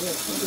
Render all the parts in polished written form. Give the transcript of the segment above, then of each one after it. Transmission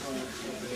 to